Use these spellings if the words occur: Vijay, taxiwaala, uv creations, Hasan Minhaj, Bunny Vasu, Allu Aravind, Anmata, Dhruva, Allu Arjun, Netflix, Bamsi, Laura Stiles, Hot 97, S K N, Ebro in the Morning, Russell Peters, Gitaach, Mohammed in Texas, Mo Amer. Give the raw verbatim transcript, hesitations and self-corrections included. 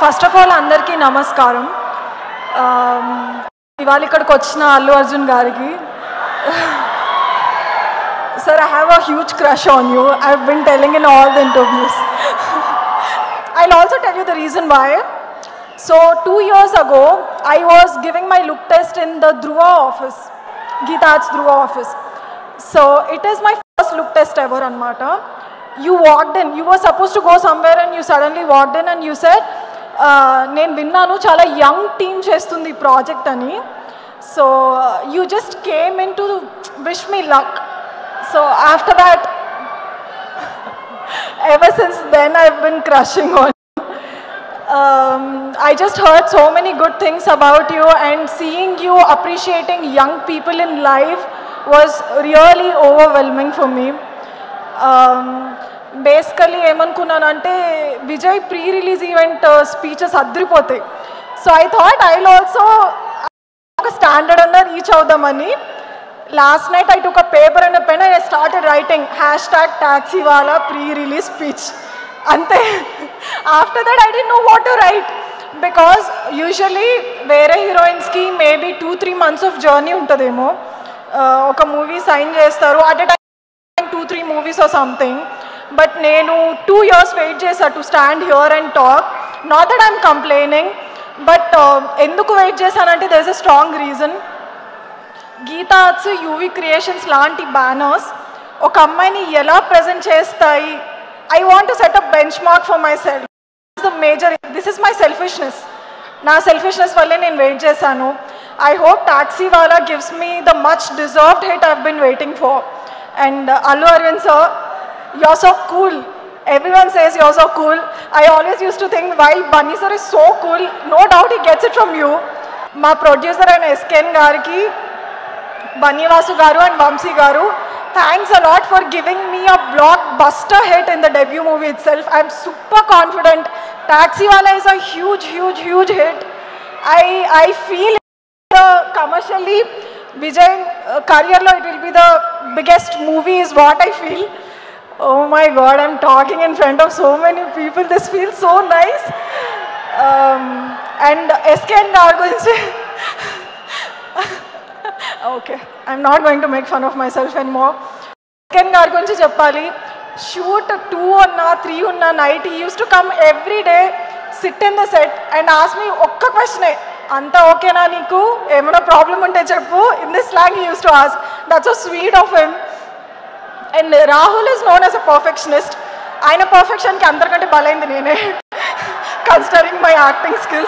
First of all, andarki namaskaram. Ivala ikkadiki vachina Allu Arjun gariki. Sir, I have a huge crush on you. I've been telling in all the interviews. I'll also tell you the reason why. So, two years ago, I was giving my look test in the Dhruva office, Gitaach Dhruva office. So, it is my first look test ever, Anmata. You walked in. You were supposed to go somewhere and you suddenly walked in and you said, నేను విన్నాను చాలా young team చేస్తుంది project అని so you just came in to wish me luck so after that ever since then I have been crushing on I just heard so many good things about you and seeing you appreciating young people in life was really overwhelming for me basically ఏమనుకున్నానంటే Vijay pre release event speeches అద్రిపోతాయి so I thought I will also ఒక standard అన్న reach అవుదామని last night I took a paper and pen I started writing hashtag Taxiwaala pre release speech అంతే after that I did know what to write because usually వేరే హీరోయిన్స్కి maybe two three months of journey ఉంటుందేమో ఒక movie sign చేస్తారు at a time two three movies or something But నేను two years wait చేశా to stand here and talk. Not that I'm complaining, but ఎందుకు wait చేశానంటే there is a strong reason. గీతాచ్ uv creations లాంటి banners ఒక అమ్మాయిని ఎలా present చేస్తాయి I want to set up benchmark for myself this the major this is my selfishness నా selfishness వల్లే నేను వెయిట్ చేశాను I hope Taxiwaala gives me the much deserved hit I have been waiting for and Allu Aravind sir You're so cool. Everyone says you're so cool. I always used to think why Bunny sir is so cool. No doubt he gets it from you. My producer and S K N Garki, Bunny Vasu Garu and Bamsi Garu, thanks a lot for giving me a blockbuster hit in the debut movie itself. I'm super confident. Taxiwaala is a huge, huge, huge hit. I I feel the commercially Vijay uh, career lo it will be the biggest movie is what I feel. Oh my God, I'm talking in front of so many people. This feels so nice. Um, and S K N are going to... Okay, I'm not going to make fun of myself anymore. S K N are going to Japali. Shoot two or na, three or na night. He used to come every day, sit in the set and ask me, Okka question. Anta okay na niku? Emana problem unte cheppu? In this slang he used to ask. That's so sweet of him. And Rahul is known as a perfectionist. I know perfection ki andar kante balaindi nene, considering my acting skills.